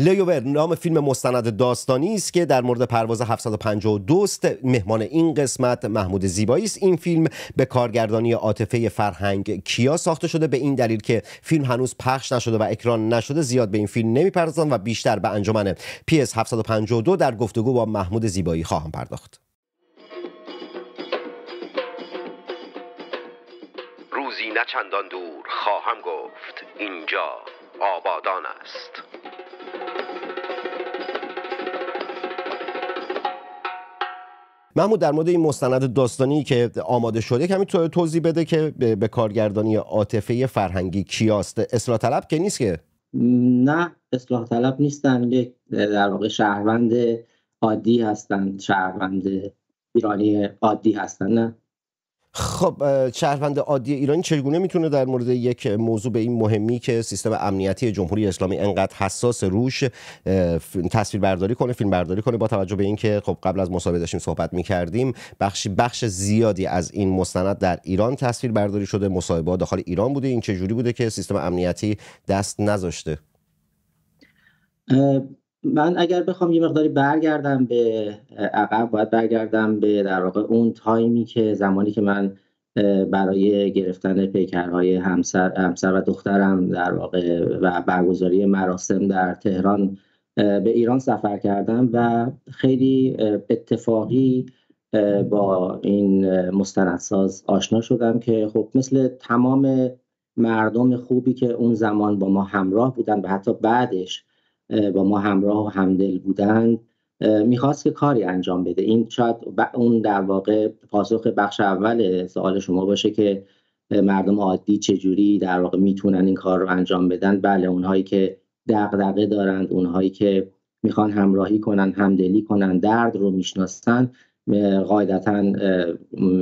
لیوارد نام فیلم مستند داستانی است که در مورد پرواز 752 است. مهمان این قسمت محمود زیبایی است. این فیلم به کارگردانی عاطفه فرهنگ کیا ساخته شده. به این دلیل که فیلم هنوز پخش نشده و اکران نشده زیاد به این فیلم نمیپردازم و بیشتر به انجمن PS 752 در گفتگو با محمود زیبایی خواهم پرداخت. روزی نه چندان دور خواهم گفت اینجا آبادان است. محمود، در مورد این مستند داستانی که آماده شده کمی توضیح بده که به کارگردانی عاطفه فرهنگی کیاست؟ اصلاح طلب که نیست که؟ نه، اصلاح طلب نیستن، یک در واقع شهروند عادی هستن، شهروند ایرانی عادی هستن. نه خب شهروند عادی ایرانی چگونه میتونه در مورد یک موضوع به این مهمی که سیستم امنیتی جمهوری اسلامی انقدر حساس روش تصویر برداری کنه، فیلم برداری کنه، با توجه به اینکه خب قبل از مصاحبه داشتیم صحبت میکردیم بخش زیادی از این مستند در ایران تصویر برداری شده، مصاحبه‌ها داخل ایران بوده، این چجوری بوده که سیستم امنیتی دست نذاشته؟ من اگر بخوام یه مقداری برگردم به عقب، باید برگردم به در واقع اون تایمی که زمانی که من برای گرفتن پیکرهای همسر و دخترم در واقع و برگزاری مراسم در تهران به ایران سفر کردم و خیلی اتفاقی با این مستندساز آشنا شدم که خب مثل تمام مردم خوبی که اون زمان با ما همراه بودن و حتی بعدش با ما همراه و همدل بودند، میخواست که کاری انجام بده. این شاید اون در واقع پاسخ بخش اول سوال شما باشه که مردم عادی چجوری در واقع میتونن این کار رو انجام بدن. بله، اونهایی که دغدغه دارند، اونهایی که میخوان همراهی کنن، همدلی کنن، درد رو میشناسن، قاعدتا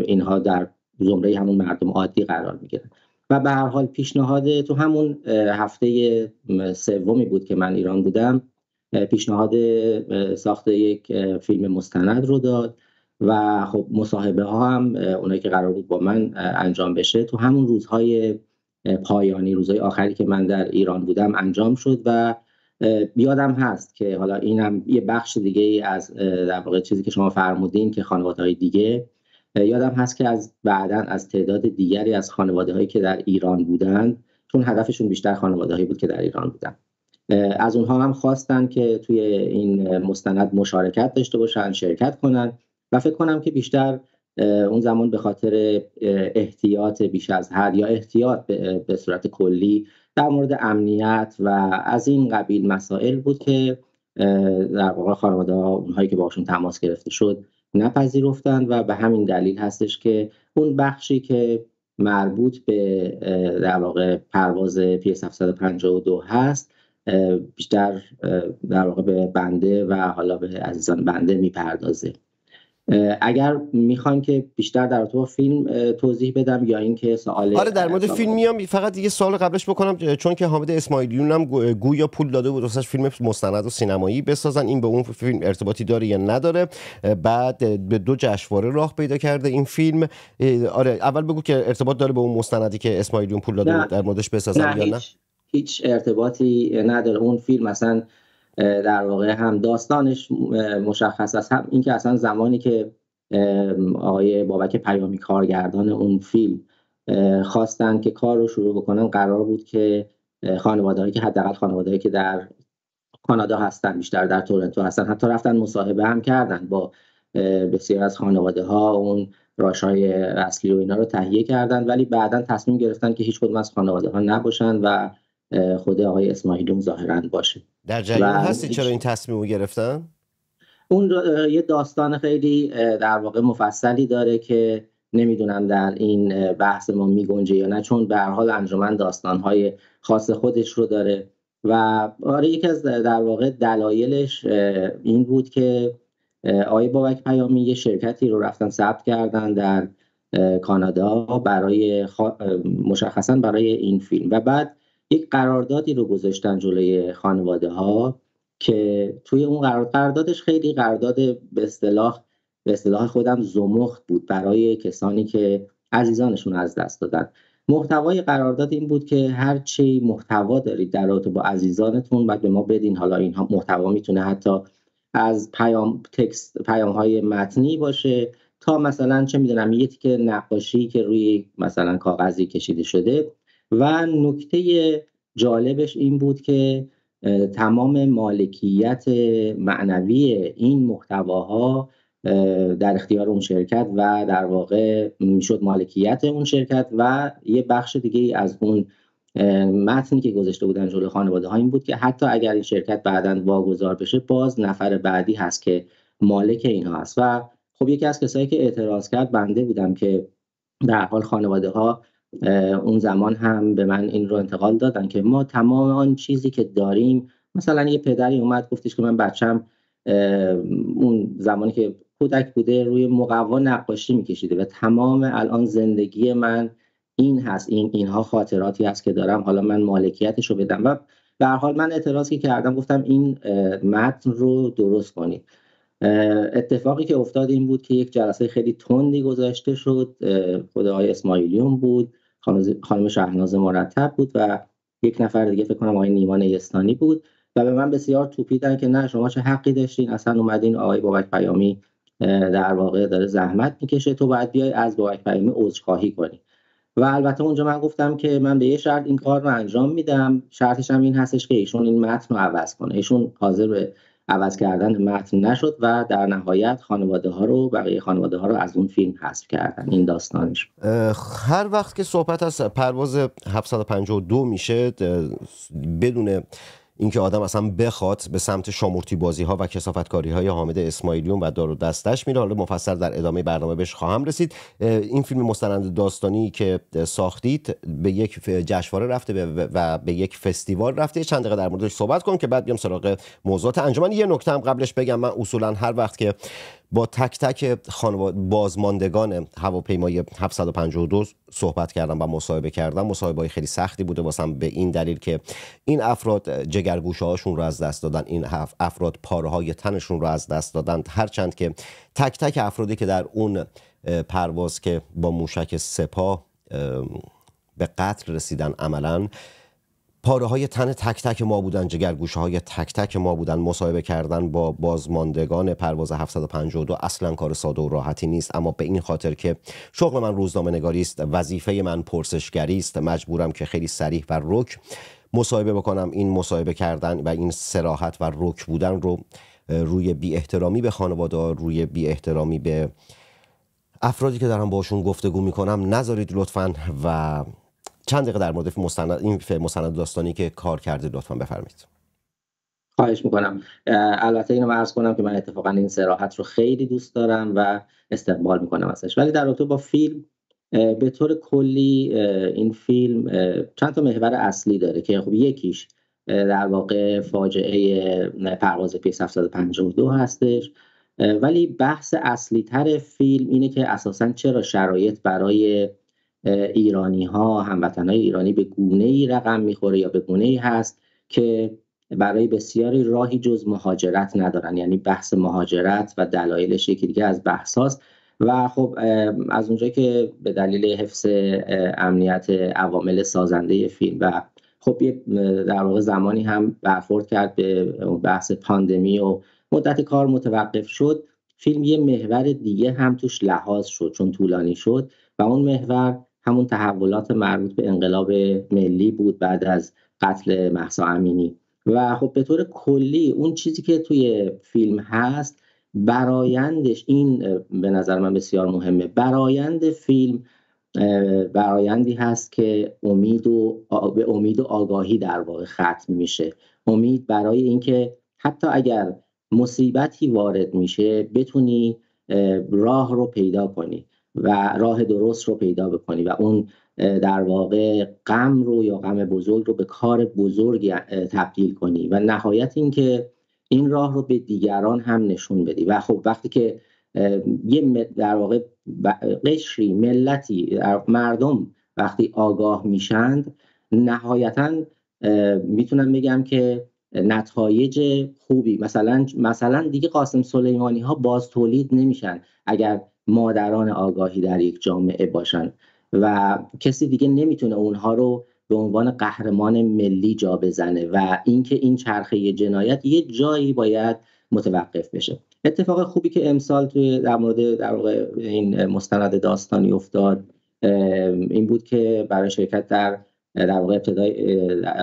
اینها در زمره همون مردم عادی قرار میگیرن. و به هر حال پیشنهاد تو همون هفته سومی بود که من ایران بودم، پیشنهاد ساخت یک فیلم مستند رو داد و خب مصاحبه ها هم اونایی که قرار بود با من انجام بشه تو همون روزهای پایانی، روزهای آخری که من در ایران بودم انجام شد. و یادم هست که حالا اینم یه بخش دیگه از در واقع چیزی که شما فرمودین که خانواده‌های دیگه، یادم هست که از بعداً از تعداد دیگری از خانواده‌هایی که در ایران بودند، چون هدفشون بیشتر خانواده‌هایی بود که در ایران بودن، از اونها هم خواستن که توی این مستند مشارکت داشته باشن، شرکت کنن و فکر کنم که بیشتر اون زمان به خاطر احتیاط بیش از حد یا احتیاط به صورت کلی در مورد امنیت و از این قبیل مسائل بود که در واقع خانواده‌ها اونهایی که باشون تماس گرفته شد نپذیرفتند و به همین دلیل هستش که اون بخشی که مربوط به در واقع پرواز PS 752 هست بیشتر در واقع به بنده و حالا به عزیزان بنده میپردازه. اگر میخوان که بیشتر در تو فیلم توضیح بدم یا اینکه سوال در مورد فیلم میام، فقط یه سوال قبلش بکنم، چون که حامد اسماعیلیون هم گویا پول داده بود واسش فیلم مستند و سینمایی بسازن، این به اون فیلم ارتباطی داره یا نداره؟ بعد به دو جشنواره راه پیدا کرده این فیلم. آره اول بگو که ارتباط داره به اون مستندی که اسماعیلیون پول داده بود در موردش بسازن یا نه؟ هیچ ارتباطی نداره. اون فیلم مثلا در واقع هم داستانش مشخص است، هم اینکه اصلا زمانی که آقای بابک پیامی کارگردان اون فیلم خواستن که کار رو شروع بکنن، قرار بود که خانواده‌هایی که حداقل خانواده‌هایی که در کانادا هستن، بیشتر در تورنتو هستن، حتی رفتن مصاحبه هم کردن با بسیار از خانواده‌ها، اون راشای اصلی و اینا رو تهیه کردن، ولی بعداً تصمیم گرفتن که هیچ کدوم از خانواده‌ها نباشن و خود آقای اسماعیلیون ظاهراً باشه. در جریان هستی چرا این تصمیم رو گرفتن؟ اون یه داستان خیلی در واقع مفصلی داره که نمیدونم در این بحث ما میگنجه یا نه، چون به هر حال انجمن داستانهای خاص خودش رو داره. و آره یکی از در واقع دلایلش این بود که آقای بابک پیامی یه شرکتی رو رفتن ثبت کردن در کانادا برای مشخصاً برای این فیلم و بعد یک قراردادی رو گذاشتن جلوی خانواده ها که توی اون قراردادش خیلی قرارداد به اصطلاح خودم زمخت بود برای کسانی که عزیزانشون از دست دادن. محتوای قرارداد این بود که هر چی محتوا دارید در رابطه با عزیزانتون بعد به ما بدین. حالا این محتوا میتونه حتی از پیام تکست، پیام‌های متنی باشه تا مثلا چه میدونم یه تیکه نقاشی که روی مثلا کاغذی کشیده شده. و نکته جالبش این بود که تمام مالکیت معنوی این محتواها در اختیار اون شرکت و در واقع میشد مالکیت اون شرکت و یه بخش دیگه از اون متنی که گذاشته بودن جلوی خانواده ها این بود که حتی اگر این شرکت بعداً واگذار بشه باز نفر بعدی هست که مالک اینها هست. و خب یکی از کسایی که اعتراض کرد بنده بودم که در حال خانواده ها اون زمان هم به من این رو انتقال دادن که ما تمام آن چیزی که داریم، مثلا یه پدری اومد گفتش که من بچم اون زمانی که کودک بوده روی مقوا نقاشی میکشیده و تمام الان زندگی من این هست، اینها خاطراتی هست که دارم، حالا من مالکیتشو بدم. و به هر حال من اعتراضی کردم، گفتم این متن رو درست کنید. اتفاقی که افتاد این بود که یک جلسه خیلی تندی گذاشته شد، خود آقای اسماعیلیون بود، خانم شهناز مرتب بود و یک نفر دیگه فکر کنم آقای نیمان یستانی بود و به من بسیار توپیدن که نه شما چه حقی داشتین، اصلا اومدین آقای بابک پیامی در واقع داره زحمت میکشه، تو باید بیای از بابک پیامی عذرخواهی کنی. و البته اونجا من گفتم که من به یه شرط این کار رو انجام میدم، شرطش هم این هستش که ایشون این متن رو عوض کنه. ایشون حاضر به عوض کردن متن نشد و در نهایت خانواده ها رو، بقیه خانواده ها رو از اون فیلم حذف کردن. این داستانش. هر وقت که صحبت از پرواز 752 میشه بدون اینکه آدم اصلا بخواد به سمت شامورتی بازی ها و کثافتکاری های حامد اسماعیلیون و دار و دستش میره. حالا مفصل در ادامه برنامه بهش خواهم رسید. این فیلم مستند داستانی که ساختید به یک جشنواره رفته و به یک فستیوال رفته، چند دقیقه در موردش صحبت کنم که بعد بیام سراغ موضوعات انجمن. یه نکته هم قبلش بگم، من اصولا هر وقت که با تک تک بازماندگان هواپیمای 752 صحبت کردم و مصاحبه کردم، مصاحبه‌ای خیلی سختی بوده واسم به این دلیل که این افراد جگرگوشه‌هاشون رو از دست دادن، این افراد پاره‌های تنشون رو از دست دادن. هرچند که تک تک افرادی که در اون پرواز که با موشک سپاه به قتل رسیدن عملاً پاره های تن تک تک ما بودن، جگرگوشه های تک تک ما بودن. مصاحبه کردن با بازماندگان پرواز 752 اصلا کار ساده و راحتی نیست، اما به این خاطر که شغل من روزنامه نگاری است، وظیفه من پرسشگری است، مجبورم که خیلی صریح و رک مصاحبه بکنم. این مصاحبه کردن و این صراحت و رک بودن رو روی بی احترامی به خانواده، روی بی احترامی به افرادی که دارم باشون گفتگو میکنم نذارید لطفاً. و چند دقیقه در مورد این مستند داستانی که کار کرده لطفاً بفرمایید. خواهش میکنم. البته اینو عرض کنم که من اتفاقا این صراحت رو خیلی دوست دارم و استقبال میکنم ازش. ولی در رابطه با فیلم به طور کلی این فیلم چند تا محور اصلی داره که خب یکیش در واقع فاجعه پرواز P752 هستش، ولی بحث اصلی تر فیلم اینه که اساساً چرا شرایط برای ایرانی ها، هموطنهای ایرانی به گونه ای رقم میخوره یا به گونه ای هست که برای بسیاری راهی جز مهاجرت ندارن. یعنی بحث مهاجرت و دلایلش یکی دیگه از بحث هاست. و خب از اونجایی که به دلیل حفظ امنیت عوامل سازنده فیلم و خب یه در واقع زمانی هم برخورد کرد به بحث پاندمی و مدت کار متوقف شد، فیلم یه محور دیگه هم توش لحاظ شد چون طولانی شد و اون محور همون تحولات مربوط به انقلاب ملی بود بعد از قتل مهسا امینی. و خب به طور کلی اون چیزی که توی فیلم هست برایندش، این به نظر من بسیار مهمه، برایند فیلم برایندی هست که به امید و آگاهی در واقع ختم میشه. امید برای اینکه حتی اگر مصیبتی وارد میشه بتونی راه رو پیدا کنی و راه درست رو پیدا بکنی و اون در واقع غم رو یا غم بزرگ رو به کار بزرگ تبدیل کنی و نهایت این که این راه رو به دیگران هم نشون بدی. و خب وقتی که یه در واقع قشری، ملتی، مردم وقتی آگاه میشند نهایتا میتونم بگم که نتایج خوبی، مثلا دیگه قاسم سلیمانی ها باز تولید نمیشن اگر مادران آگاهی در یک جامعه باشن. و کسی دیگه نمیتونه اونها رو به عنوان قهرمان ملی جا بزنه و اینکه این چرخه جنایت یه جایی باید متوقف بشه. اتفاق خوبی که امسال توی در مورد در واقع این مستند داستانی افتاد این بود که برای شرکت در واقع ابتدای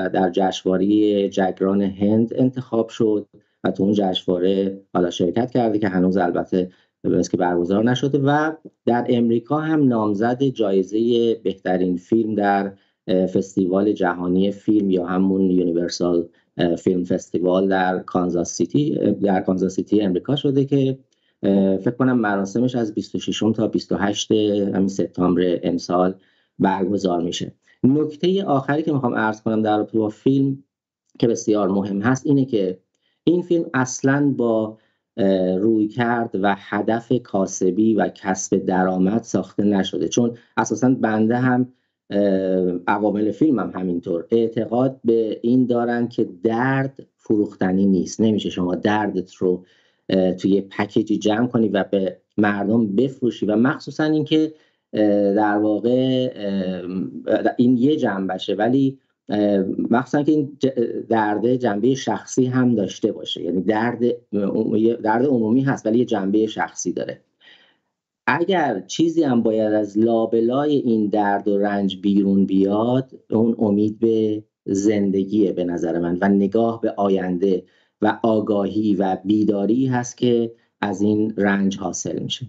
در جشنواره جاگران هند انتخاب شد و تو اون جشنواره حالا شرکت کرده که هنوز البته بس که برگزار نشده و در امریکا هم نامزد جایزه بهترین فیلم در فستیوال جهانی فیلم یا همون یونیورسال فیلم فستیوال در کانزاس سیتی امریکا شده که فکر کنم مراسمش از 26 تا 28 سپتامبر امسال برگزار میشه. نکته آخری که میخوام عرض کنم در رابطه با فیلم که بسیار مهم هست اینه که این فیلم اصلاً با رویکرد و هدف کاسبی و کسب درآمد ساخته نشده، چون اساساً بنده هم عوامل فیلم هم همینطور اعتقاد به این دارن که درد فروختنی نیست. نمیشه شما دردت رو توی پکیجی جمع کنی و به مردم بفروشی و مخصوصاً اینکه در واقع این یه جنبشه ولی مخصوصا که این درد جنبه شخصی هم داشته باشه، یعنی درد عمومی هست ولی یه جنبه شخصی داره. اگر چیزی هم باید از لابلای این درد و رنج بیرون بیاد اون امید به زندگیه به نظر من و نگاه به آینده و آگاهی و بیداری هست که از این رنج حاصل میشه.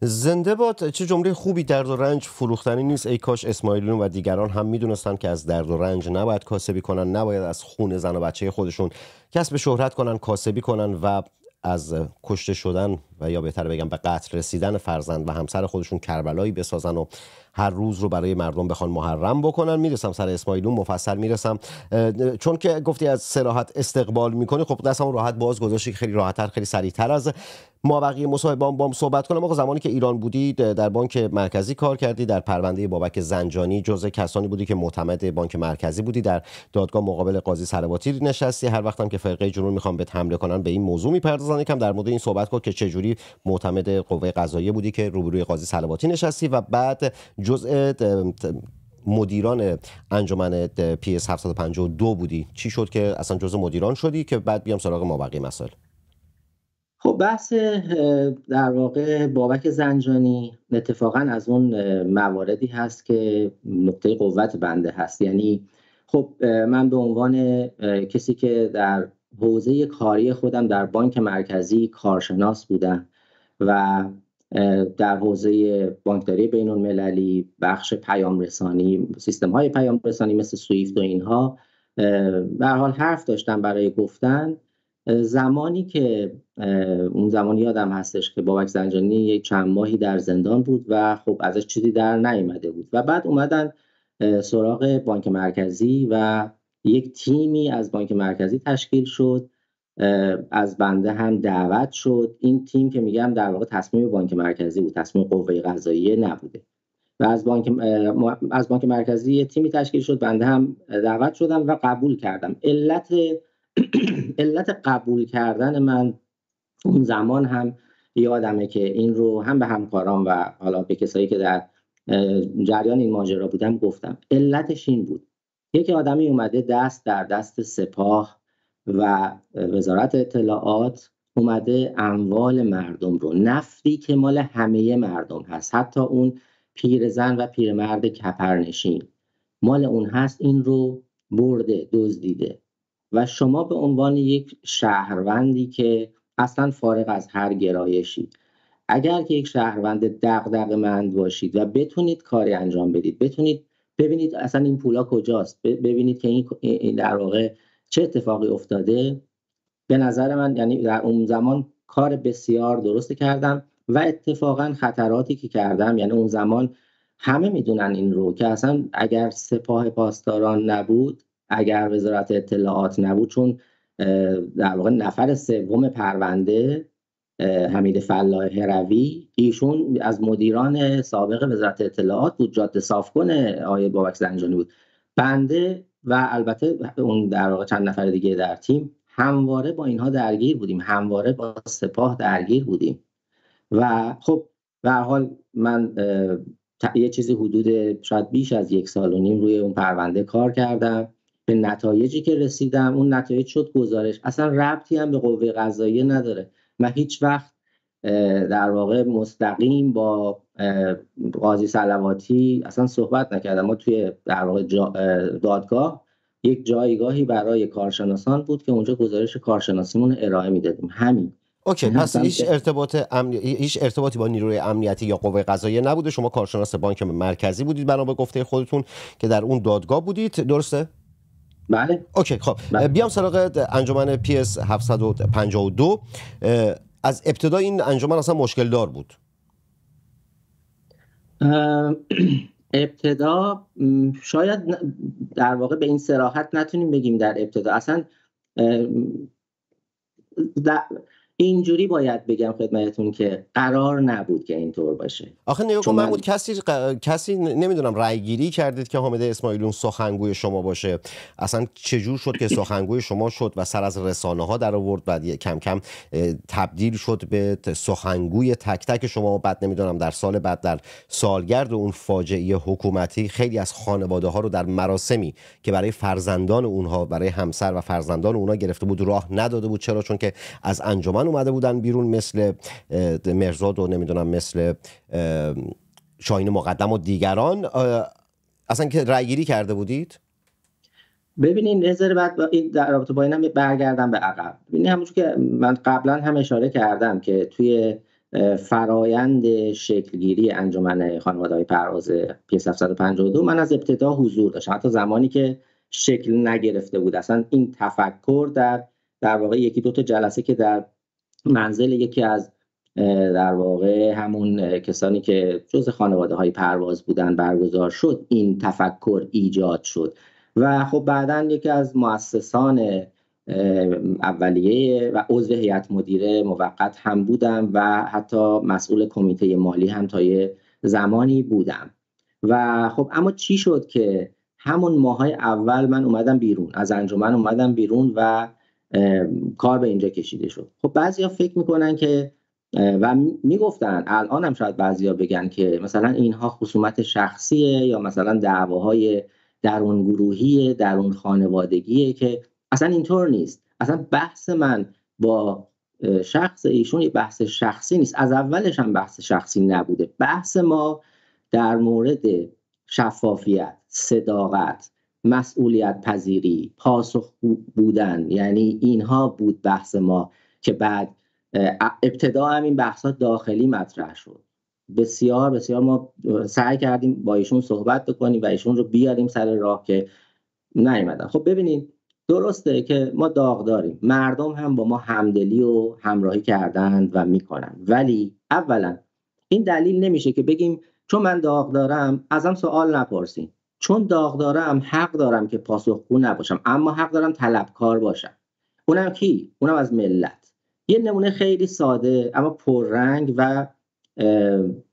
زنده باد. چه جمله خوبی. درد و رنج فروختنی نیست. ای کاش اسماعیلیون و دیگران هم میدونستن که از درد و رنج نباید کاسبی کنن، نباید از خون زن و بچه خودشون کسب شهرت کنن، کاسبی کنن و از کشته شدن و یا بهتر بگم به قتل رسیدن فرزند و همسر خودشون کربلایی بسازن و هر روز رو برای مردم بخوان محرم بکنن. میرسم سر اسماعیلون مفصل میرسم، چون که گفتی از صراحت استقبال میکنی، خب دستم راحت باز گذاشتی که خیلی راحت‌تر خیلی سریع‌تر از ما بقیه مصاحبه‌ام بام صحبت کنم. آقا زمانی که ایران بودی در بانک مرکزی کار کردی، در پرونده بابک زنجانی جزء کسانی بودی که معتمد بانک مرکزی بودی، در دادگاه مقابل قاضی سرباتی نشستی، هر وقتم که فرقه جنون میخوام بهت حمله کنن به این موضوع میپردازن. یکم در مورد این صحبت کن که چه جوری معتمد قوه قضاییه بودی که روبروی قاضی سرباتی نشستی و بعد جزء مدیران انجمن PS 752 بودی. چی شد که اصلا جزء مدیران شدی که بعد بیام سراغ ما بقیه مسائل؟ خب بحث در واقع بابک زنجانی اتفاقا از اون مواردی هست که نقطه قوت بنده هست. یعنی خب من به عنوان کسی که در حوزه کاری خودم در بانک مرکزی کارشناس بودم و در حوزه بانکداری بین المللی بخش پیام رسانی، سیستم های پیام رسانی مثل سویفت و اینها به هر حال حرف داشتم برای گفتن. زمانی که اون زمان یادم هستش که بابک زنجانی یک چند ماهی در زندان بود و خب ازش چیزی در نیامده بود و بعد اومدن سراغ بانک مرکزی و یک تیمی از بانک مرکزی تشکیل شد، از بنده هم دعوت شد. این تیم که میگم در واقع تصمیم بانک مرکزی بود، تصمیم قوه قضاییه نبوده و از بانک مرکزی یک تیمی تشکیل شد، بنده هم دعوت شدم و قبول کردم. علت قبول کردن من اون زمان هم یادمه که این رو هم به همکارام و حالا به کسایی که در جریان این ماجرا بودم گفتم. علتش این بود، یک آدمی اومده دست در دست سپاه و وزارت اطلاعات اومده اموال مردم رو، نفتی که مال همه مردم هست، حتی اون پیرزن و پیرمرد کپرنشین مال اون هست، این رو برده، دزدیده و شما به عنوان یک شهروندی که اصلا فارغ از هر گرایشی، اگر که یک شهروند دغدغه‌مند باشید و بتونید کاری انجام بدید، بتونید ببینید اصلا این پولا کجاست، ببینید که این در واقع چه اتفاقی افتاده، به نظر من یعنی در اون زمان کار بسیار درست کردم و اتفاقا خطراتی که کردم، یعنی اون زمان همه میدونن این رو که اصلا اگر سپاه پاسداران نبود، اگر وزارت اطلاعات نبود، چون در واقع نفر سوم پرونده حمید فلاح هروی ایشون از مدیران سابق وزارت اطلاعات بود، جاده صافکن آقای بابک زنجانی بود، بنده و البته اون در واقع چند نفر دیگه در تیم همواره با اینها درگیر بودیم، همواره با سپاه درگیر بودیم و خب به هر حال من یه چیزی حدود شاید بیش از 1.5 سال روی اون پرونده کار کردم. به نتایجی که رسیدم، اون نتایج شد گزارش، اصلا ربطی هم به قوه قضاییه نداره. من هیچ وقت در واقع مستقیم با قاضی سلواتی اصلا صحبت نکردم. ما توی در واقع دادگاه یک جایگاهی برای کارشناسان بود که اونجا گزارش کارشناسیمون ارائه میدادیم، همین. اوکی، پس هیچ ارتباطی با نیروی امنیتی یا قوه قضاییه نبوده. شما کارشناس بانک مرکزی بودید بنا به گفته خودتون که در اون دادگاه بودید، درسته؟ بله. اوکی، خب بله. بیام سراغ انجمن PS 752. از ابتدا این انجمن اصلا مشکل دار بود؟ ابتدا شاید در واقع به این صراحت نتونیم بگیم در ابتدا، اصلا اینجوری باید بگم خدمتتون که قرار نبود که اینطور باشه. آخه نگاه کن محمود، کسی نمیدونم رأی گیری کردید که حامد اسماعیلیون سخنگوی شما باشه؟ اصلا چجور شد که سخنگوی شما شد و سر از رسانه ها در آورد و کم کم تبدیل شد به سخنگوی تک تک شما؟ و بعد نمیدونم در سال بعد، در سالگرد اون فاجعه حکومتی، خیلی از خانواده ها رو در مراسمی که برای فرزندان اونها، برای همسر و فرزندان اونها گرفته بود، راه نداده بود. چرا؟ چون که از انجمن اومده بودن بیرون، مثل مرزاد و نمیدونم مثل شاهین مقدم و دیگران. اصلا که رأی گیری کرده بودید؟ ببینین نظر بعد در رابطه با اینم برگردم به عقب. ببینید همونجور که من قبلا هم اشاره کردم که توی فرایند شکلگیری انجمن خانواده‌های پرواز PS 752 من از ابتدا حضور داشتم، حتی زمانی که شکل نگرفته بود. اصلا این تفکر در واقع یکی دو تا جلسه که در منزل یکی از در واقع همون کسانی که جز خانواده های پرواز بودن برگزار شد، این تفکر ایجاد شد. و خب بعدا یکی از مؤسسان اولیه و عضو هیئت مدیره موقت هم بودم و حتی مسئول کمیته مالی هم تا یه زمانی بودم. و خب اما چی شد که همون ماهای اول من اومدم بیرون از انجمن، اومدم بیرون و کار به اینجا کشیده شد. خب بعضیا فکر میکنن که و میگفتن، الان هم شاید بعضیا بگن که مثلا اینها خصومت شخصیه یا مثلا دعواهای درون گروهیه، درون خانوادگیه، که اصلا اینطور نیست. اصلا بحث من با شخص ایشون یه بحث شخصی نیست، از اولش هم بحث شخصی نبوده. بحث ما در مورد شفافیت، صداقت، مسئولیت پذیری، پاسخگو بودن، یعنی اینها بود بحث ما، که بعد ابتدا هم این بحث ها داخلی مطرح شد. بسیار بسیار ما سعی کردیم با ایشون صحبت بکنیم و ایشون رو بیاریم سر راه که نیومدن. خب ببینید درسته که ما داغ داریم، مردم هم با ما همدلی و همراهی کردند و میکنن، ولی اولا این دلیل نمیشه که بگیم چون من داغ دارم ازم سوال نپرسین. چون داغ دارم حق دارم که پاسخگو نباشم، اما حق دارم طلبکار باشم. اونم کی؟ اونم از ملت. یه نمونه خیلی ساده اما پررنگ و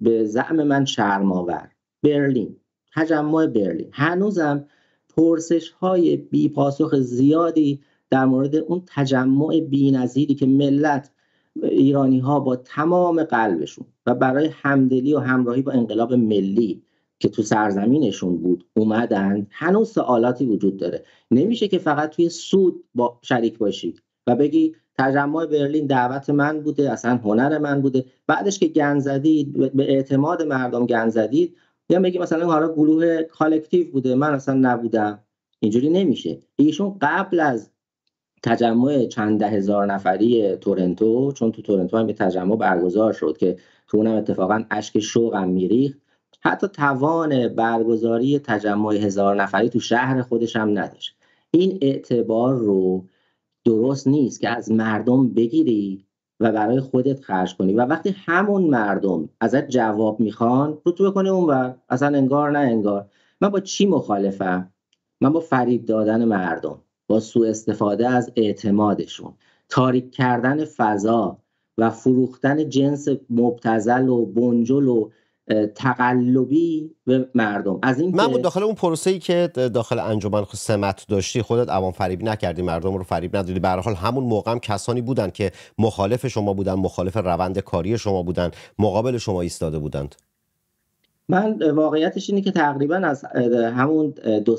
به زعم من شرم‌آور، برلین، تجمع برلین. هنوزم پرسش‌های بی پاسخ زیادی در مورد اون تجمع بی‌نظیری که ملت ایرانی‌ها با تمام قلبشون و برای همدلی و همراهی با انقلاب ملی که تو سرزمینشون بود اومدن، هنوز سوالاتی وجود داره. نمیشه که فقط توی سود با شریک باشی و بگی تجمع برلین دعوت من بوده، اصلا هنر من بوده، بعدش که گند زدید، به اعتماد مردم گند زدید، یا بگی مثلا حالا گروه کالکتیو بوده من اصلا نبودم. اینجوری نمیشه. ایشون قبل از تجمع چند ده هزار نفری تورنتو، چون تو تورنتو هم یه تجمع برگزار شد که تو اونم اتفاقا اشک شوقم میریخت، حتی توان برگزاری تجمع 1000 نفری تو شهر خودش هم نداشت. این اعتبار رو درست نیست که از مردم بگیری و برای خودت خرج کنی و وقتی همون مردم ازت جواب میخوان رو بکنی اونور، اصلا انگار نه انگار. من با چی مخالفم؟ من با فریب دادن مردم، با سوء استفاده از اعتمادشون، تاریک کردن فضا و فروختن جنس مبتذل و بنجل و تقلبی به مردم. از این من بود داخل اون پروسه‌ای که داخل انجمن سمت داشتی، خودت عوام فریبی نکردی، مردم رو فریب ندادی. به هر حال همون موقع هم کسانی بودن که مخالف شما بودن، مخالف روند کاری شما بودن، مقابل شما ایستاده بودند. من واقعیتش اینه که تقریبا از همون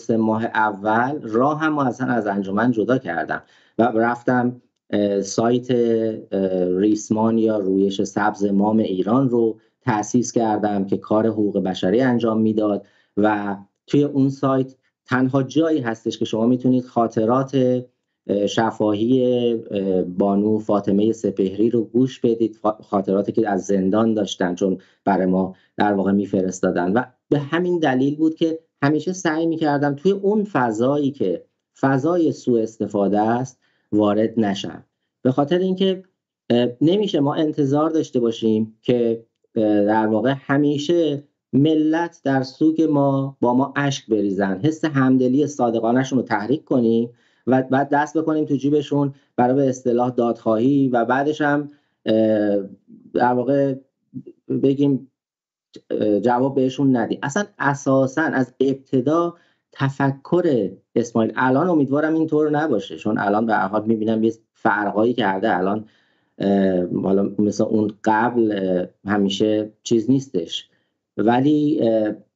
2-3 ماه اول راه هم اصلا از انجمن جدا کردم و رفتم سایت ریسمان یا رویش سبز مام ایران رو تأسیس کردم که کار حقوق بشری انجام میداد و توی اون سایت تنها جایی هستش که شما میتونید خاطرات شفاهی بانو فاطمه سپهری رو گوش بدید، خاطراتی که از زندان داشتن، چون برای ما در واقع میفرستادن و به همین دلیل بود که همیشه سعی میکردم توی اون فضایی که فضای سوء استفاده است وارد نشم، به خاطر اینکه نمیشه ما انتظار داشته باشیم که در واقع همیشه ملت در سوگ ما با ما اشک بریزن، حس همدلی صادقانه‌شون رو تحریک کنیم و بعد دست بکنیم تو جیبشون برای به اصطلاح دادخواهی و بعدش هم در واقع بگیم جواب بهشون ندیم. اصلا اساسا از ابتدا تفکر اسماعیل، الان امیدوارم اینطور نباشه چون الان به هر حال میبینم یه فرقایی کرده، الان حالا مثلا اون قبل همیشه چیز نیستش، ولی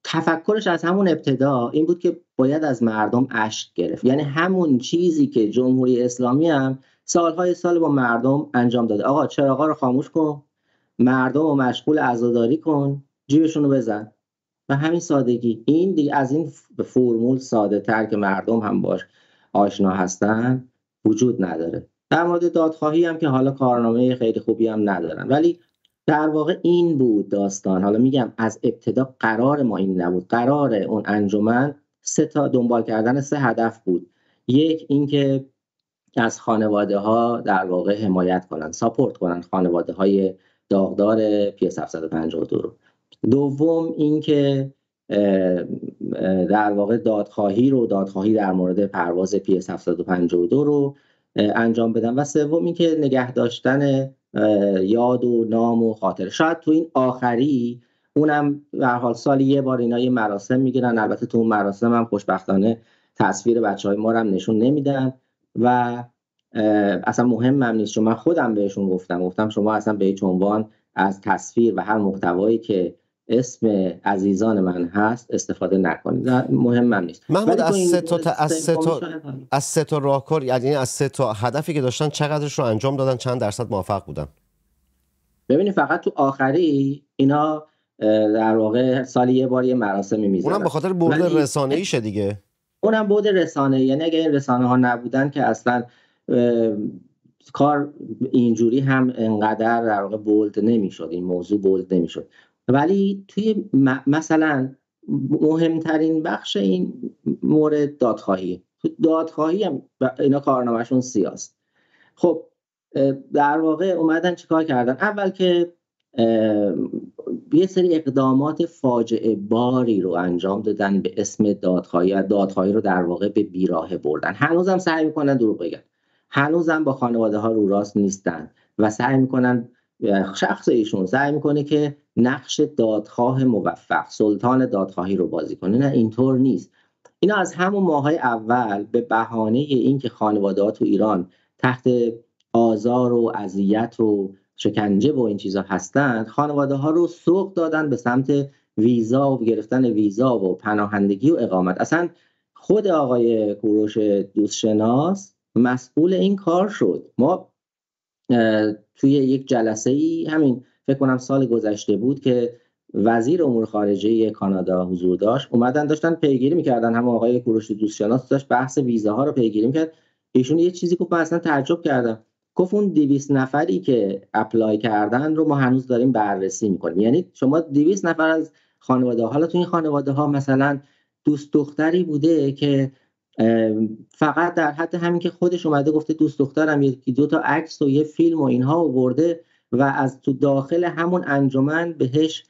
تفکرش از همون ابتدا این بود که باید از مردم اشک گرفت، یعنی همون چیزی که جمهوری اسلامی هم سالهای سال با مردم انجام داده. آقا چراغا رو خاموش کن، مردم رو مشغول عزاداری کن، جیبشون رو بزن و همین سادگی. این دیگه از این فرمول ساده تر که مردم هم باش آشنا هستن وجود نداره. در مورد دادخواهی هم که حالا کارنامه خیلی خوبی هم ندارن، ولی در واقع این بود داستان. حالا میگم از ابتدا قرار ما این نبود، قرار اون انجمن دنبال کردن 3 هدف بود. یک اینکه از خانواده ها در واقع حمایت کنن، ساپورت کنن خانواده های داغدار PS 752 رو. دوم اینکه در واقع دادخواهی در مورد پرواز PS 752 رو انجام بدن و سوم اینکه نگه داشتن یاد و نام و خاطره. شاید تو این آخری اونم به هر حال سال یه بار اینا یه مراسم میگیرن، البته تو اون مراسم هم خوشبختانه تصویر بچهای ما رو هم نشون نمیدن و اصلا مهم هم نیست، چون من خودم بهشون گفتم شما اصلا به هیچ عنوان از تصویر و هر محتوایی که اسم عزیزان من هست استفاده نکنید، مهم هم نیست. محمود از سه تا راهکار، یعنی از 3 هدفی که داشتن چقدرش رو انجام دادن، چند درصد موفق بودن؟ ببینید فقط تو آخری اینا در واقع سال یه بار یه مراسمی میذارن، اونم به خاطر بعد رسانه‌ایشه دیگه، اونم بعد رسانه‌ای، یعنی اگه این رسانه‌ها نبودن که اصلا کار اینجوری هم انقدر در واقع بولد نمیشد، این موضوع بولد نمیشد. ولی توی مثلا مهمترین بخش این مورد دادخواهی هم اینا کارنامهشون سیاست. خب در واقع اومدن چیکار کردن؟ اول که یه سری اقدامات فاجعه باری رو انجام دادن به اسم دادخواهی و دادخواهی رو در واقع به بیراهه بردن. هنوزم سعی میکنن دروغ بگن، هنوزم با خانواده ها رو راست نیستن و سعی میکنن، شخص ایشون سعی میکنه که نقش دادخواه موفق، سلطان دادخواهی رو بازی کنه. نه اینطور نیست. اینا از همون ماهای اول به بهانه اینکه خانواده ها تو ایران تحت آزار و اذیت و شکنجه و این چیزا هستند، خانواده ها رو سوق دادن به سمت ویزا و گرفتن ویزا و پناهندگی و اقامت. اصلا خود آقای کوروش دوستشناس مسئول این کار شد. ما توی یک جلسه ای همین فکر کنم سال گذشته بود که وزیر امور خارجه کانادا حضور داشت، اومدن داشتن پیگیری میکردن، هم آقای کوروش دوستشناس داشت بحث ویزاها رو پیگیری میکرد. ایشون یه چیزی گفت من اصلا تعجب کردم، گفت اون 200 نفری که اپلای کردن رو ما هنوز داریم بررسی میکنیم. یعنی شما 200 نفر از خانواده ها، حالا تو این خانواده ها مثلا دوست دختری بوده که فقط در حد همین که خودش اومده گفته دوست دخترم یکی 2 تا عکس و یه فیلم و اینها آورده و از تو داخل همون انجمن بهش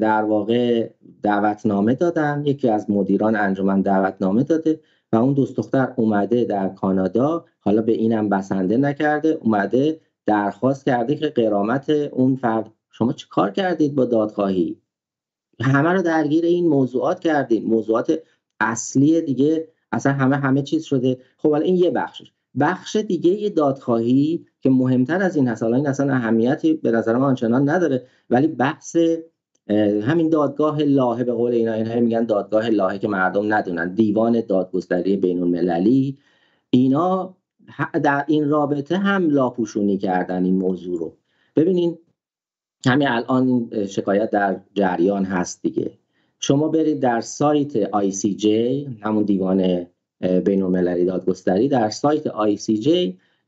در واقع دعوتنامه دادن، یکی از مدیران انجمن دعوتنامه داده و اون دوست دختر اومده در کانادا، حالا به اینم بسنده نکرده، اومده درخواست کرده که غرامت اون فرد. شما چه کار کردید با دادخواهی؟ همه رو درگیر این موضوعات کردید، موضوعات اصلی دیگه اصلا همه چیز شده. خب حالا این یه بخشش. بخش دیگه یه دادخواهی که مهمتر از این هست، حالا این اصلا اهمیتی به نظر من آنچنان نداره، ولی بحث همین دادگاه لاهه، به قول اینا میگن دادگاه لاهه که مردم ندونن، دیوان دادگستری بین المللی، اینا در این رابطه هم لاپوشونی کردن این موضوع رو. ببینین همین الان شکایت در جریان هست دیگه، شما برید در سایت ICJ، همون دیوان بین المللی دادگستری، در سایت ICJ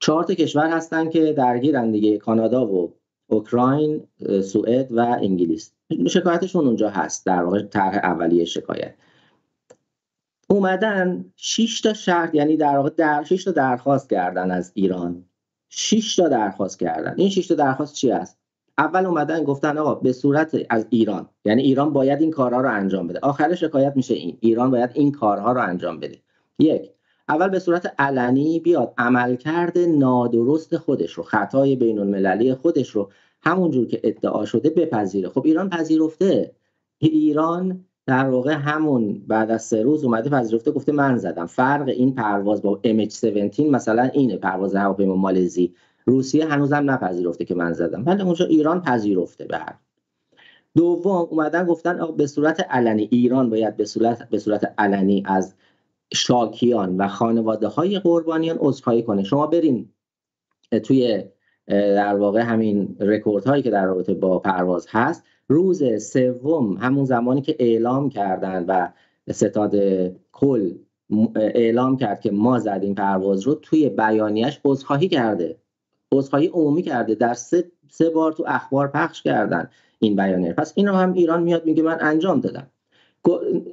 4 تا کشور هستن که درگیرن دیگه، کانادا و اوکراین، سوئد و انگلیس، شکایتشون اونجا هست، در واقع طرح اولیه شکایت. اومدن 6 تا شرط، یعنی در واقع 6 تا درخواست کردن از ایران، 6 تا درخواست کردن. این 6 تا درخواست چی است؟ اول اومدن گفتن آقا به صورت از ایران، یعنی ایران باید این کارها رو انجام بده. آخر شکایت میشه این، ایران باید این کارها رو انجام بده. یک، اول به صورت علنی بیاد عملکرد نادرست خودش رو، خطای بین المللی خودش رو همونجور که ادعا شده بپذیره. خب ایران پذیرفته، ایران در واقع همون بعد از 3 روز اومده پذیرفته، گفته من زدم. فرق این پرواز با MH17 مثلا اینه، پرواز هواپیما مالزی، روسیه هنوزم نپذیرفته که من زدم، ولی اونجا ایران پذیرفته. بعد دوم اومدن گفتن به صورت علنی ایران باید به صورت علنی از شاکیان و خانواده های قربانیان عذرخواهی کنه. شما برین توی در واقع همین رکورد هایی که در رابطه با پرواز هست، روز 3 همون زمانی که اعلام کردن و ستاد کل اعلام کرد که ما زدیم پرواز رو، توی بیانیه‌اش عذرخواهی کرده، عذرخواهی عمومی کرده، در 3 بار تو اخبار پخش کردن این بیانیه. پس این رو هم ایران میاد میگه من انجام دادم.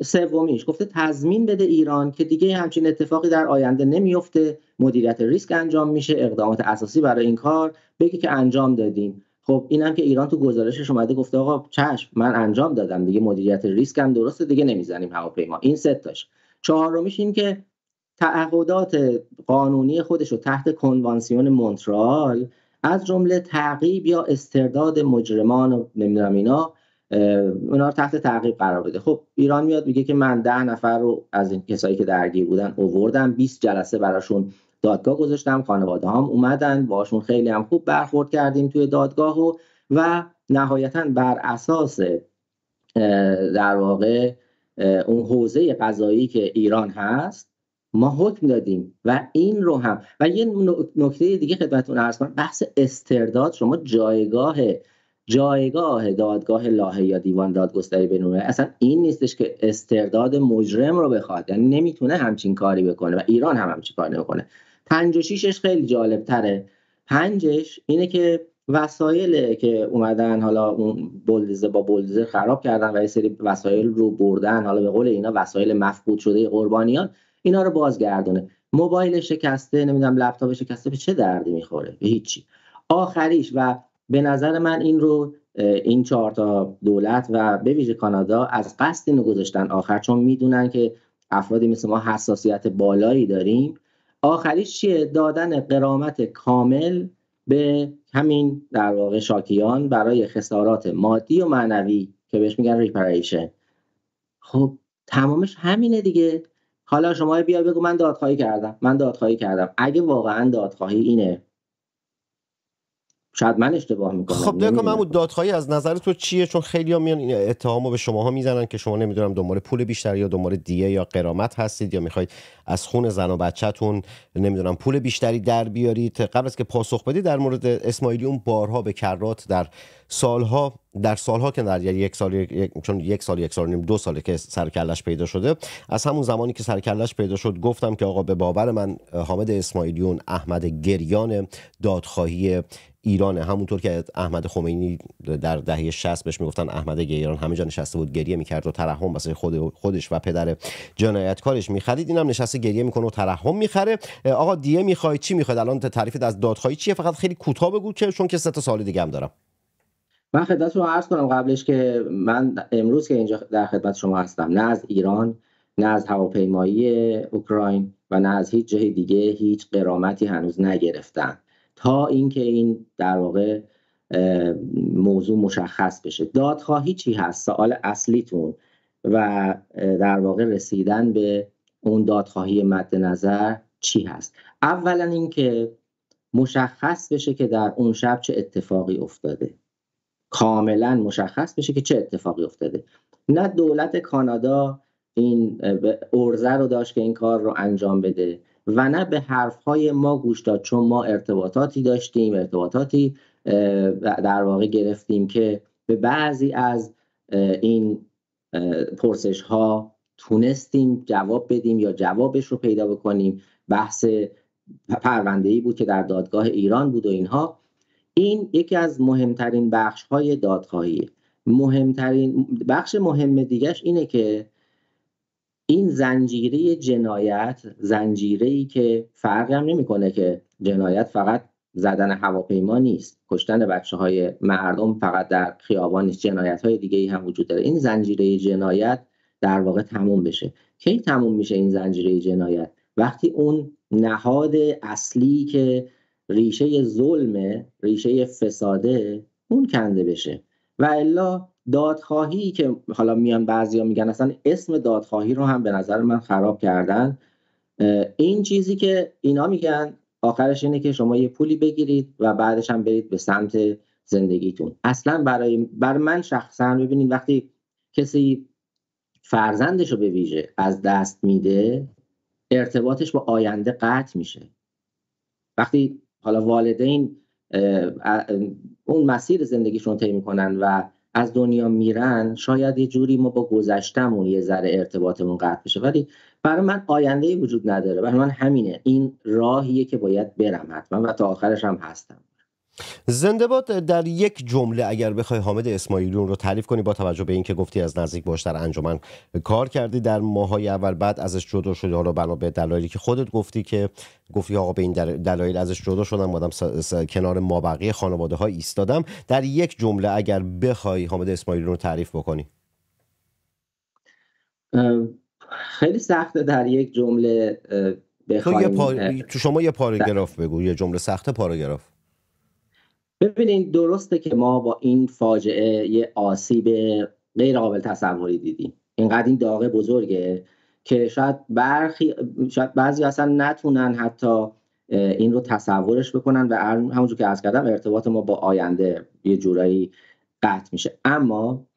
3 گفته تضمین بده ایران که دیگه همچین اتفاقی در آینده نمیفته، مدیریت ریسک انجام میشه، اقدامات اساسی برای این کار بگی که انجام دادیم. خب اینم که ایران تو گزارشش اومده گفته آقا چشم من انجام دادم دیگه، مدیریت ریسک هم درسته دیگه، نمیزنیم هواپیما. این 3. 4 این که تعهدات قانونی خودش رو تحت کنوانسیون مونترال، از جمله تعقیب یا استرداد مجرمان و نمیدونم اینا، اونا رو تحت تعقیب قرار بده. خب ایران میاد میگه که من 10 رو از این کسایی که درگیر بودن آوردم، 20 جلسه براشون دادگاه گذاشتم، خانواده هم اومدن باشون خیلی هم خوب برخورد کردیم توی دادگاه و نهایتاً بر اساس در واقع اون حوزه قضایی که ایران هست ما حکم دادیم. و این رو هم و یه نکته دیگه خدمتتون عرض کنم، بحث استرداد، شما جایگاه دادگاه لاهه یا دیوان دادگستری بین‌المللی اصلا این نیستش که استرداد مجرم رو بخواد، یعنی نمیتونه همچین کاری بکنه و ایران هم همچین کاری نمیکنه. 5 و 6 خیلی جالب تره. 5 اینه که وسایل که اومدن حالا اون بلدوزر با بلدوزر خراب کردن و یه سری وسایل رو بردن، حالا به قول اینا وسایل مفقود شده قربانیان، اینا رو بازگردونه. موبایل شکسته، نمیدونم لپتاپ شکسته، به چه دردی میخوره؟ به هیچی. آخریش و به نظر من این رو این 4 دولت و به ویژه کانادا از قصد اینو گذاشتن آخر، چون میدونن که افرادی مثل ما حساسیت بالایی داریم. آخریش چیه؟ دادن غرامت کامل به همین در واقع شاکیان برای خسارات مادی و معنوی که بهش میگن ریپریشن. خب تمامش همینه دیگه. حالا شما بیا بگو من دادخواهی کردم، من دادخواهی کردم. اگه واقعا دادخواهی اینه، شاید من اشتباه میکنم. خب نگاه محمود، دادخواهی از نظر تو چیه؟ چون خیلی ها میان این اتهامو به شما ها میزنن که شما نمیدونم دنبال پول بیشتر یا دنبال دیه یا غرامت هستید یا میخواید از خون زن و بچه‌تون نمیدونم پول بیشتری در بیارید. قبل از که پاسخ بدید در مورد اسماعیلیون بارها به کرات در سالها که در یک سال 2 که سرکلش پیدا شده، از همون زمانی که سرکلش پیدا شد گفتم که آقا به باور من حامد اسماعیلیون احمد گریان دادخواهی ایرانه، همونطور که احمد خمینی در دهه 60 بهش میگفتن احمد گریان، همه جا نشسته بود گریه میکرد و ترحم واسه خودش و پدر جنایتکارش میخرید، اینم نشسته گریه میکنه و ترحم میخره. آقا دیه میخوای، چی میخواد؟ الان تعریفت از دادخواهی چیه؟ فقط خیلی کوتاه بگو که چون که 3 دیگه هم دارم. من خدمت رو عرض کنم قبلش که من امروز که اینجا در خدمت شما هستم، نه از ایران، نه از هواپیمایی اوکراین و نه از هیچ جای دیگه هیچ غرامتی هنوز نگرفتم تا اینکه این در واقع موضوع مشخص بشه. دادخواهی چی هست؟ سوال اصلیتون و در واقع رسیدن به اون دادخواهی مد نظر چی هست؟ اولا اینکه مشخص بشه که در اون شب چه اتفاقی افتاده. کاملا مشخص میشه که چه اتفاقی افتاده. نه دولت کانادا این ارزه رو داشت که این کار رو انجام بده و نه به حرفهای ما گوش داد، چون ما ارتباطاتی داشتیم، ارتباطاتی در واقع گرفتیم که به بعضی از این پرسش ها تونستیم جواب بدیم یا جوابش رو پیدا بکنیم. بحث پرونده‌ای بود که در دادگاه ایران بود و اینها. این یکی از مهمترین بخش‌های دادخواهیه. مهمترین بخش مهم دیگه‌ش اینه که این زنجیره جنایت، زنجیره‌ای که فرقی هم نمی‌کنه که جنایت فقط زدن هواپیما نیست، کشتن بچه‌های مردم فقط در خیابان نیست، جنایت‌های دیگه‌ای هم وجود داره. این زنجیره جنایت در واقع تموم بشه. کی تموم میشه این زنجیره جنایت؟ وقتی اون نهاد اصلی که ریشه ظلم، ریشه فساده، اون کنده بشه. و الا دادخواهی که حالا میان بعضیا میگن اصلا اسم دادخواهی رو هم به نظر من خراب کردن. این چیزی که اینا میگن آخرش اینه که شما یه پولی بگیرید و بعدش هم برید به سمت زندگیتون. اصلا بر من شخصا ببینید وقتی کسی فرزندش رو به ویژه از دست میده، ارتباطش با آینده قطع میشه. وقتی حالا والدین اون مسیر زندگیشون طی میکنن و از دنیا میرن، شاید یه جوری ما با گذشتمون یه ذره ارتباطمون قطع بشه، ولی برای من آینده‌ای وجود نداره. برای من همینه، این راهیه که باید برم حتما و تا آخرش هم هستم. زنده باد. در یک جمله اگر بخوای حامد اسماعیلیون رو تعریف کنی، با توجه به اینکه گفتی از نزدیک باش در انجمن کار کردی در ماهای اول، بعد ازش جدا شدی، حالا بنا به دلایلی که خودت گفتی آقا به این دلایل ازش جدا شدم، اومدم کنار مابقی خانواده ها ایستادم، در یک جمله اگر بخوای حامد اسماعیلیون رو تعریف بکنی. خیلی سخته در یک جمله بخوایم. تو شما یه پاراگراف بگو، یه جمله سخته، پاراگراف. ببینید، درسته که ما با این فاجعه یه آسیب غیر قابل تصوری دیدیم، اینقدر این داغ بزرگه که شاید بعضی اصلا نتونن حتی این رو تصورش بکنن و همونجور که عرض کردم ارتباط ما با آینده یه جورایی قطع میشه. اما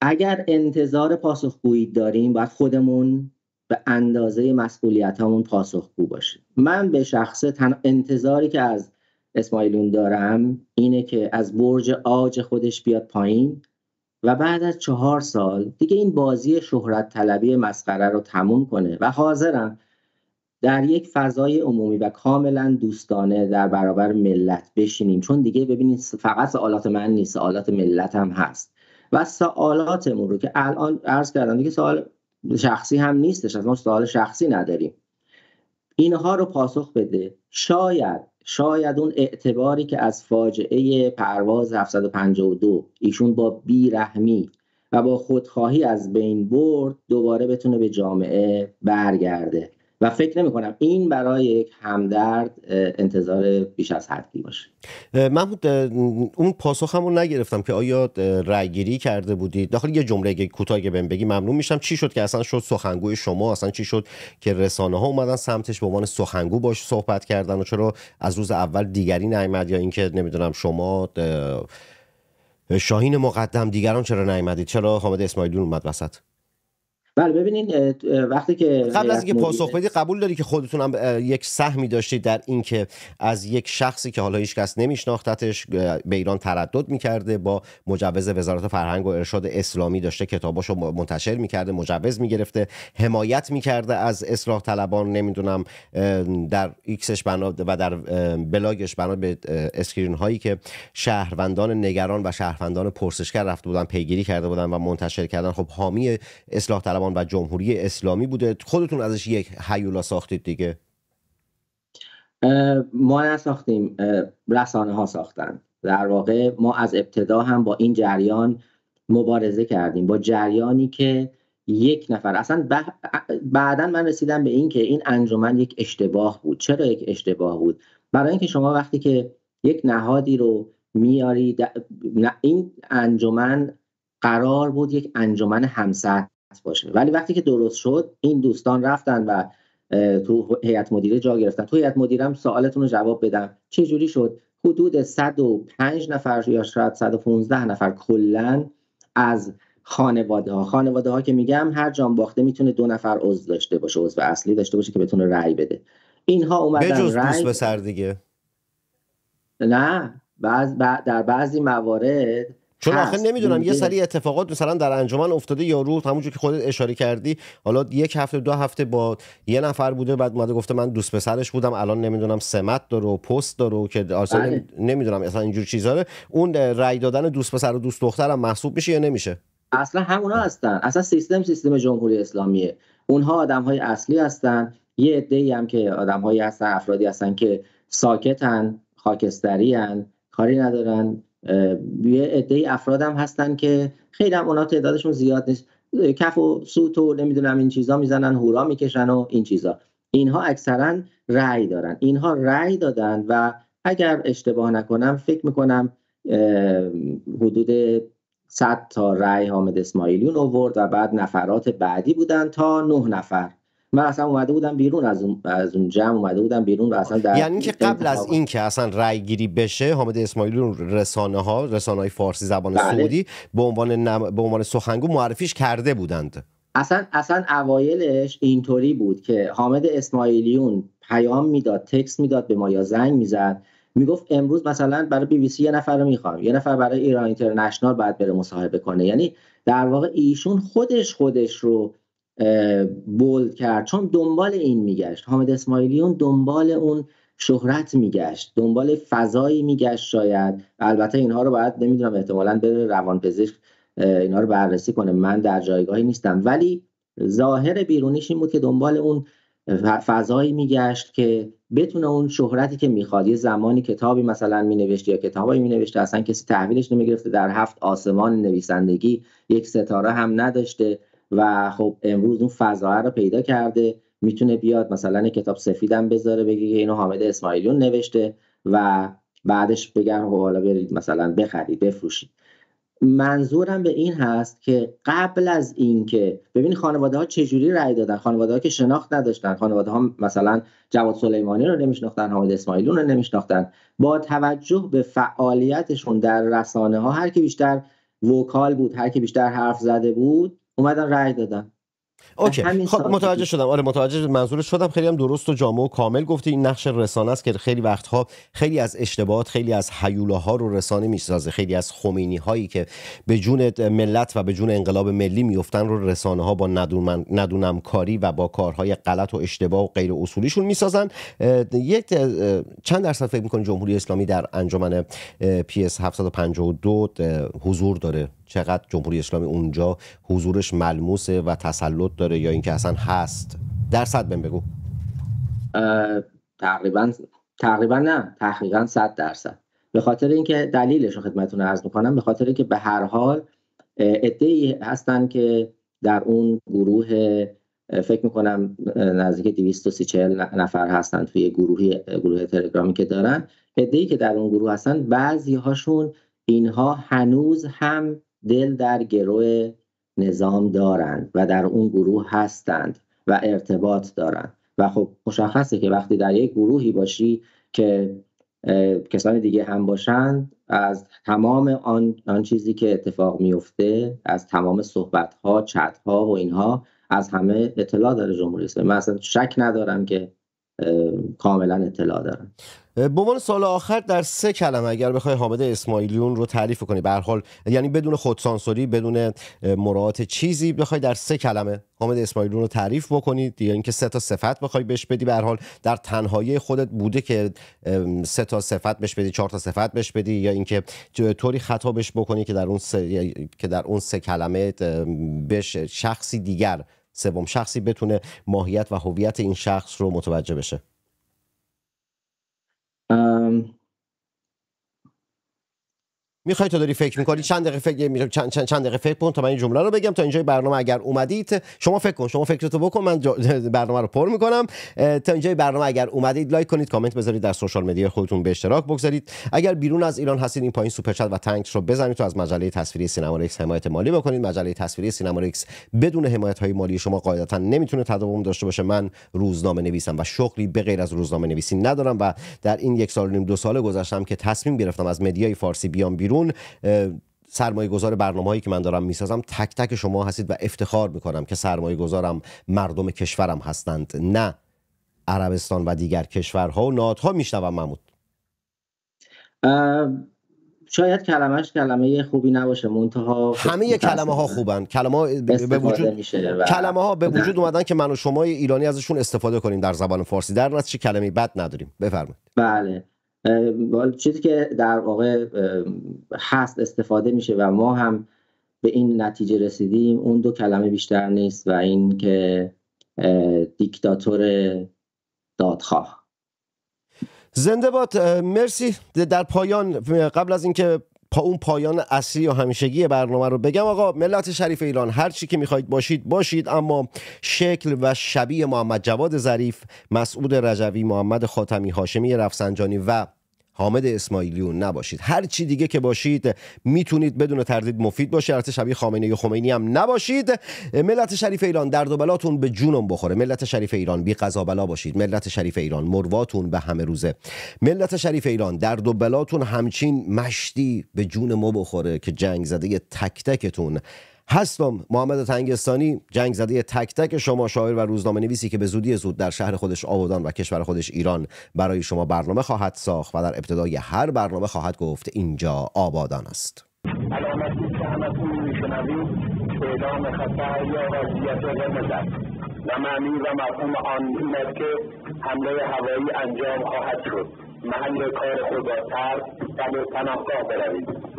اگر انتظار پاسخگویی داریم، باید خودمون به اندازه مسئولیت همون پاسخگو باشیم. من به شخص انتظاری که از اسماعیلون دارم اینه که از برج عاج خودش بیاد پایین و بعد از 4 سال دیگه این بازی شهرت طلبی مسخره رو تموم کنه و حاضرم در یک فضای عمومی و کاملا دوستانه در برابر ملت بشینیم، چون دیگه ببینید فقط سوالات من نیست، سوالات ملت هم هست و سوالاتمون رو که الان عرض کردم دیگه سوال شخصی هم نیستش، از ما سوال شخصی نداریم، اینها رو پاسخ بده. شاید اون اعتباری که از فاجعه پرواز 752 ایشون با بیرحمی و با خودخواهی از بین برد، دوباره بتونه به جامعه برگرده و فکر نمی کنم این برای یک همدرد انتظار بیش از حدی باشه. محمود، اون پاسخ همون نگرفتم که آیا رأی گیری کرده بودید؟ داخل یه جمله کوتاه که بهم بگی ممنون میشم. چی شد که اصلا شد سخنگوی شما؟ اصلا چی شد که رسانه ها اومدن سمتش به عنوان سخنگو باش صحبت کردن و چرا از روز اول دیگری نیامد؟ یا اینکه نمیدونم شما شاهین مقدم، دیگران چرا نیامدید؟ چرا حامد اسماعیلیون اومد وسط؟ بله ببینین، وقتی که قبل از اینکه پاسخ بدی، قبول داری که خودتون هم یک سهمی داشتید در اینکه از یک شخصی که حالا هیچ کس نمیشناختتش به ایران تردد میکرده، با مجوز وزارت فرهنگ و ارشاد اسلامی داشته کتاباشو منتشر میکرده، مجوز میگرفته، حمایت میکرده از اصلاح طلبان، نمیدونم در ایکسش بنا و در بلاگش بنا به اسکرین هایی که شهروندان نگران و شهروندان پرسشگر رفته بودن پیگیری کرده بودن و منتشر کردن. خب حامی اصلاح طلبان و جمهوری اسلامی بوده، خودتون ازش یک هیولا ساختید دیگه. ما نساختیم، رسانه ها ساختن. در واقع ما از ابتدا هم با این جریان مبارزه کردیم، با جریانی که یک نفر اصلا بعداً من رسیدم به این که این انجمن یک اشتباه بود. چرا یک اشتباه بود؟ برای اینکه شما وقتی که یک نهادی رو میاری، این انجمن قرار بود یک انجمن همسر باشه، ولی وقتی که درست شد این دوستان رفتن و تو هیئت مدیره جا گرفتن. تو هیئت مدیرم سوالتون رو جواب بدم چه جوری شد؟ حدود 105 نفر یا شاید 115 نفر کلن از خانواده ها که میگم هر جانباخته میتونه 2 نفر عضو داشته باشه، عضو اصلی داشته باشه که بتونه رأی بده. اینها اومدن بجز دوست به سر دیگه نه، در بعضی موارد چون آخه نمیدونم یه سری اتفاقات مثلا در انجمن افتاده یارو همونجور که خودت اشاره کردی حالا 1 هفته 2 هفته با یه نفر بوده، بعد اومده گفته من دوست پسرش بودم، الان نمیدونم سمت داره و پست داره و که اصلا نمیدونم اصلا اینجور چیزا، اون رأی دادن دوست پسر و دوست دخترم محسوب میشه یا نمیشه؟ اصلا همونا هستن، اصلا سیستم جمهوری اسلامیه، اونها آدم‌های اصلی هستن، یه عده‌ای هم که آدم‌هایی هستن، افرادی هستن که ساکتن، خاکستریان، کاری ندارن. یه عده‌ای افراد هم هستن که خیلی هم اونا تعدادشون زیاد نیست، کف و سوت و نمیدونم این چیزا میزنن، هورا میکشن و این چیزا. اینها اکثرا رأی دارن، اینها رأی دادن و اگر اشتباه نکنم فکر میکنم حدود 100 تا رأی حامد اسماعیلیون آورد و بعد نفرات بعدی بودن تا 9 نفر. من اصلا اومده بودم بیرون از اون جمع اومده بودم بیرون و اصلا در یعنی که قبل از این که اصلا رأی گیری بشه حامد اسماعیلیون رسانه‌های فارسی زبان سعودی به عنوان سخنگو معرفیش کرده بودند. اصلا اوایلش اینطوری بود که حامد اسماعیلیون پیام میداد، تکست میداد به ما یا زنگ میزد، میگفت امروز مثلا برای BBC 1 نفر رو میخوام، 1 نفر برای ایران اینترنشنال باید بره مصاحبه کنه. یعنی در واقع ایشون خودش رو بولد کرد، چون دنبال این میگشت، حامد اسماعیلیون دنبال اون شهرت میگشت، دنبال فضایی میگشت. شاید البته اینها رو باید نمیدونم احتمالاً بره روانپزشک اینا رو بررسی کنه، من در جایگاهی نیستم، ولی ظاهر بیرونیش این بود که دنبال اون فضایی میگشت که بتونه اون شهرتی که میخواد. یه زمانی کتابی مثلا مینوشت یا کتابایی مینوشته اصلا کسی تحویلش نمیگرفته، در 7 آسمان نویسندگی 1 ستاره هم نداشته و خب امروز اون فضا رو پیدا کرده، میتونه بیاد مثلا کتاب سفیدم بذاره بگه که اینو حامد اسماعیلیون نوشته و بعدش بگن حالا برید مثلا بخرید بفروشید. منظورم به این هست که قبل از این که ببین خانواده ها چجوری رأی دادن، خانواده ها که شناخت نداشتن، خانواده ها مثلا جواد سلیمانی رو نمیشناختن، حامد اسماعیلیون رو نمیشناختن، با توجه به فعالیتشون در رسانه ها هر کی بیشتر وکال بود، هر کی بیشتر حرف زده بود اومدن رأی دادن. اوکی خب متوجه شدم، آره متوجه منظورش شدم، خیلی هم درست و جامع و کامل گفتی. این نقش رسانه است که خیلی وقتها خیلی از اشتباهات، خیلی از هیولاها رو رسانه میسازه، خیلی از خمینی هایی که به جون ملت و به جون انقلاب ملی میافتن رو رسانه ها با ندونم کاری و با کارهای غلط و اشتباه و غیر اصولیشون میسازن. چند درصد فکر می‌کنی جمهوری اسلامی در انجمن PS 752 حضور داره؟ چقدر جمهوری اسلامی اونجا حضورش ملموسه و تسلط داره یا اینکه اصلا هست؟ درصد بهم بگو. تقریبا نه، تقریبا 100%. به خاطر اینکه دلیلش رو خدمتتون عرض می‌کنم، به خاطر اینکه به هر حال عده‌ای هستن که در اون گروه فکر می‌کنم نزدیک 240 نفر هستن توی گروه تلگرامی که دارن، عده‌ای که در اون گروه هستن، بعضی هاشون اینها هنوز هم دل در گروه نظام دارند و در اون گروه هستند و ارتباط دارند و خب مشخصه که وقتی در یک گروهی باشی که کسان دیگه هم باشند، از تمام آن چیزی که اتفاق میفته، از تمام صحبت‌ها، چت‌ها و اینها، از همه اطلاع داره جمهوری اسلامی. من اصلا شک ندارم که کاملا اطلاع دارم. به عنوان سال آخر در 3 کلمه اگر بخوای حامد اسماعیلیون رو تعریف کنی، به هر حال یعنی بدون خودسانسوری، بدون مراعات چیزی، بخوای در 3 کلمه حامد اسماعیلیون رو تعریف بکنید یا یعنی اینکه 3 تا صفت بخوای بهش بدی، به هر حال در تنهایی خودت بوده که 3 تا صفت بهش بدی، 4 تا صفت بهش بدی یا اینکه طوری خطاب بهش بکنی که در اون 3 کلمه بهش شخصی دیگر، سوم شخصی، بتونه ماهیت و هویت این شخص رو متوجه بشه. میخوای تا داری فکر میکنی چند دقیقه فکر میکنم چند دقیقه فکر کن تا من این جمله رو بگم. تا اینجای برنامه اگر اومدید شما فکر کن، شما فکرتو بکن، من برنامه رو پر میکنم. تا اینجای برنامه اگر اومدید لایک کنید، کامنت بذارید، در سوشال مدیا خودتون به اشتراک بگذارید. اگر بیرون از ایران هستید این پایین سوپر چت و تانک رو بزنید تو از مجله تصویری سینما رکس حمایت مالی بکنید. مجله تصویری سینما رکس بدون حمایت های مالی شما قاعدتا نمیتونه تداوم داشته باشه. من روزنامه نویسم و شغلی به غیر از روزنامه نویسی ندارم و در این یک سال و نیم دو سال گذشتم که تصمیم گرفتم از مدیای فارسی بیام بیرون. سرمایه گذار برنامه‌هایی که من دارم میسازم تک تک شما هستید و افتخار میکنم که سرمایه گذارم مردم کشورم هستند، نه عربستان و دیگر کشورها و نهادها. میشنوم محمود، شاید کلمه خوبی نباشه، منتها همه کلمه ها خوبن، کلمه ها به وجود اومدن که من و شما ایرانی ازشون استفاده کنیم در زبان فارسی، در نتیجه کلمه بد نداریم. بفرمایید. بله، چیزی که در واقع هست استفاده میشه و ما هم به این نتیجه رسیدیم، اون دو کلمه بیشتر نیست و این که دیکتاتور دادخواه. زنده باد. مرسی. در پایان قبل از اینکه اون پایان اصلی و همیشگی برنامه رو بگم، آقا ملت شریف ایران هر چی که میخواید باشید باشید، اما شکل و شبیه محمد جواد ظریف، مسعود رجوی، محمد خاتمی، هاشمی رفسنجانی و حامد اسماعیلیون نباشید. هر چی دیگه که باشید میتونید بدون تردید مفید باشید. البته شبیه خمینی هم نباشید. ملت شریف ایران درد و بلاتون به جونم بخوره. ملت شریف ایران بی قضا بلا باشید. ملت شریف ایران مرواتون به همه روزه. ملت شریف ایران درد و بلاتون همچین مشتی به جون ما بخوره که جنگ زده تک تکتون هستم. محمد تنگستانی، جنگ زده تک تک شما، شاعر و روزنامه نویسی که به زودی زود در شهر خودش آبادان و کشور خودش ایران برای شما برنامه خواهد ساخت و در ابتدای هر برنامه خواهد گفت اینجا آبادان است. علامتی که همتون میشنوید اعلام خطر یا وضعیت غمزه است و معنی و مفهوم آن این است که حمله هوایی انجام خواهد شد. محل کار خود را ترک و به پناهگاه بروید.